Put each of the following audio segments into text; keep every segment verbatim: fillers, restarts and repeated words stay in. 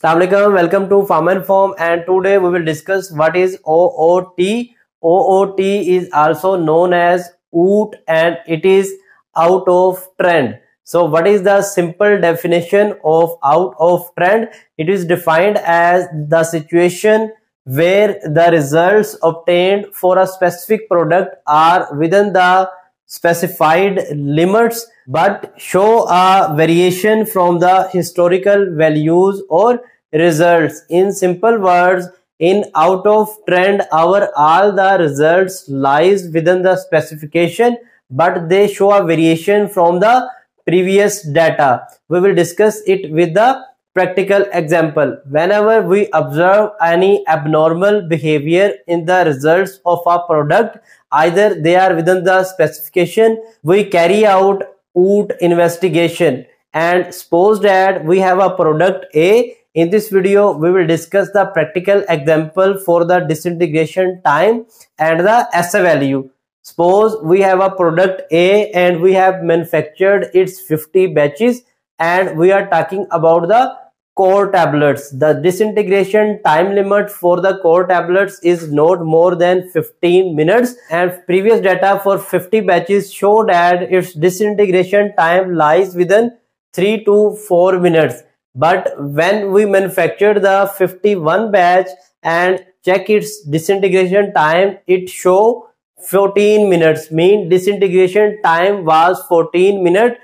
Assalamualaikum, welcome to Pharmainform, and today we will discuss what is O O T. O O T is also known as O O T and it is out of trend. So what is the simple definition of out of trend? It is defined as the situation where the results obtained for a specific product are within the specified limits but show a variation from the historical values or results. In simple words, in out of trend, our all the results lies within the specification but they show a variation from the previous data. We will discuss it with the practical example. Whenever we observe any abnormal behavior in the results of a product, either they are within the specification, we carry out O O T investigation, and suppose that we have a product A. In this video, we will discuss the practical example for the disintegration time and the assay value. Suppose we have a product A and we have manufactured its fifty batches, and we are talking about the core tablets. The disintegration time limit for the core tablets is not more than fifteen minutes, and previous data for fifty batches show that its disintegration time lies within three to four minutes. But when we manufactured the fifty-first batch and check its disintegration time, it show fourteen minutes. Mean disintegration time was fourteen minutes,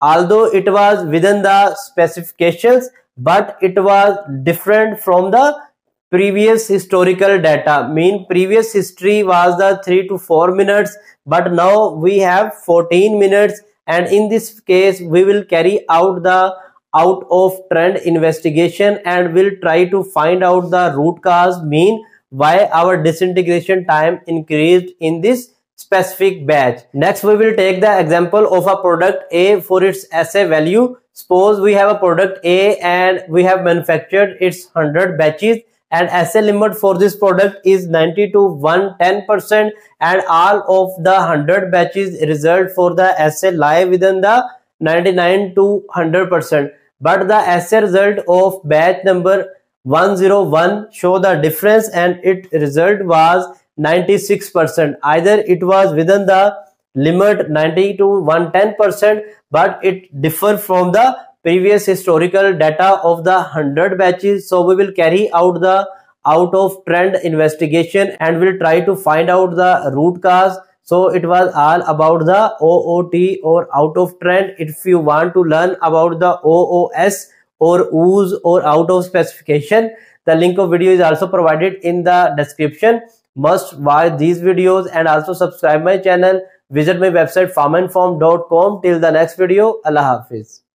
although it was within the specifications but it was different from the previous historical data. Mean previous history was the three to four minutes but now we have fourteen minutes, and in this case we will carry out the out of trend investigation and will try to find out the root cause, mean why our disintegration time increased in this specific batch. Next, we will take the example of a product A for its assay value. Suppose we have a product A and we have manufactured its one hundred batches, and assay limit for this product is ninety to one hundred ten percent, and all of the one hundred batches result for the assay lie within the ninety-nine to one hundred percent. But the assay result of batch number one oh one show the difference, and its result was ninety-six percent. Either it was within the limit ninety to one hundred ten percent but it differed from the previous historical data of the one hundred batches. So we will carry out the out of trend investigation and will try to find out the root cause. So it was all about the O O T or out of trend. If you want to learn about the O O S or O O S or out of specification, the link of video is also provided in the description. Must watch these videos and also subscribe my channel. Visit my website pharmainform dot com. Till the next video, Allah Hafiz.